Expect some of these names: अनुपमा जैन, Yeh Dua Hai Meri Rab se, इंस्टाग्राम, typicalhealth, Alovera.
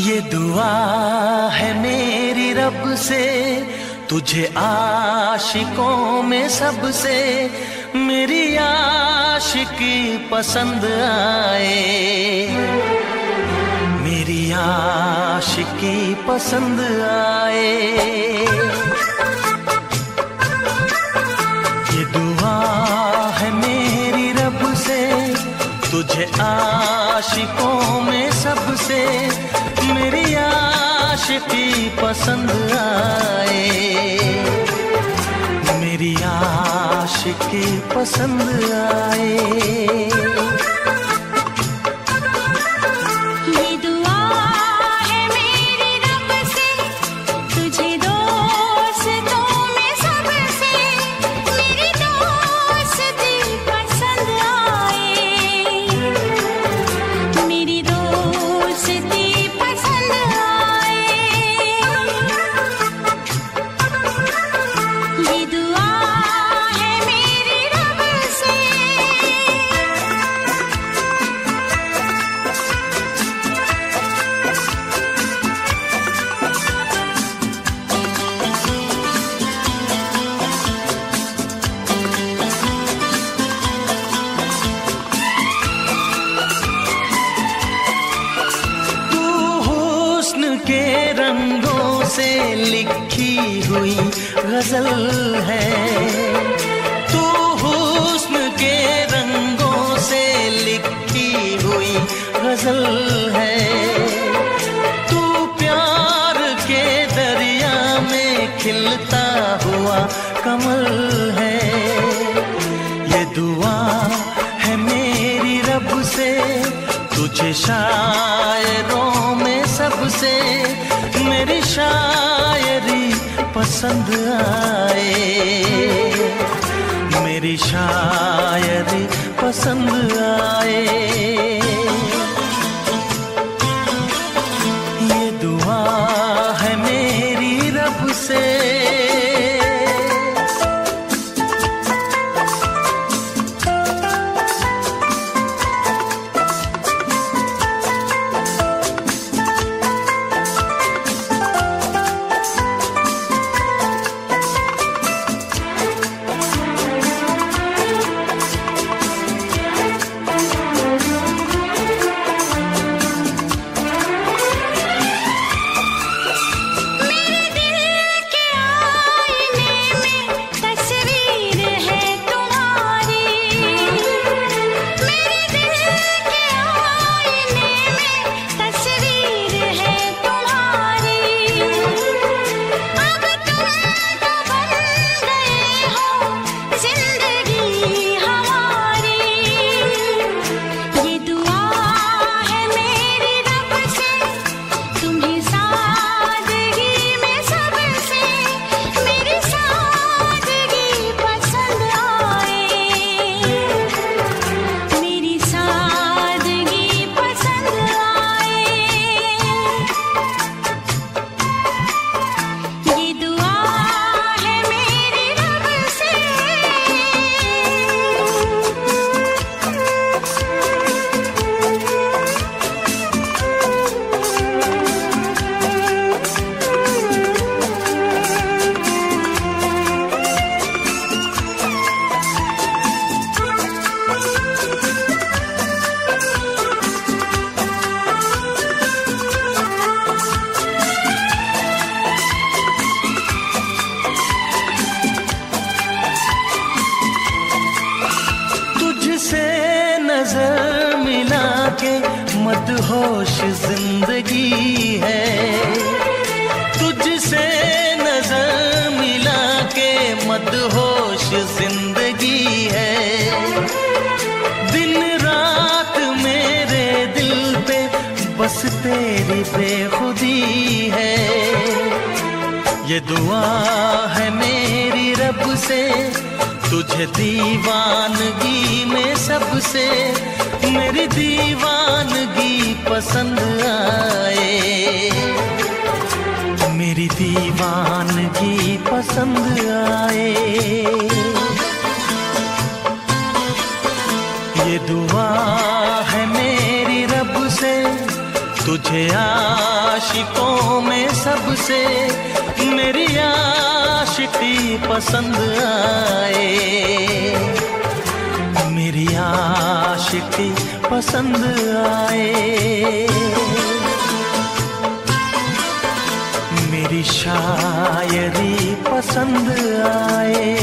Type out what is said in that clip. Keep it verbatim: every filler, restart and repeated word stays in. ये दुआ है मेरी रब से, तुझे आशिकों में सबसे मेरी आशिकी पसंद आए, मेरी आशिकी पसंद आए। ये दुआ है मेरी रब से, तुझे आशिकों में सबसे मेरी आशिकी पसंद आए, मेरी आशिकी पसंद आए। के रंगों से लिखी हुई गजल है तू, हुस्न के रंगों से लिखी हुई गजल है तू, प्यार के दरिया में खिलता हुआ कमल है। ये दुआ है मेरी रब से, तुझे शायरों सबसे मेरी शायरी पसंद आए, मेरी शायरी पसंद आए। ये दुआ है मेरी रब से। नजर मिला के मदहोश जिंदगी है, तुझसे नजर मिला के मदहोश जिंदगी है, दिन रात मेरे दिल पे बस तेरी बेखुदी है। ये दुआ है मेरी रब से, तुझे दीवानगी में सबसे मेरी दीवानगी पसंद आए, मेरी दीवानगी पसंद आए। ये दुआ है मेरी रब से, तुझे आशिकों में सबसे मेरी आशिकी पसंद आए, मेरी आशिकी पसंद आए, मेरी शायरी पसंद आए।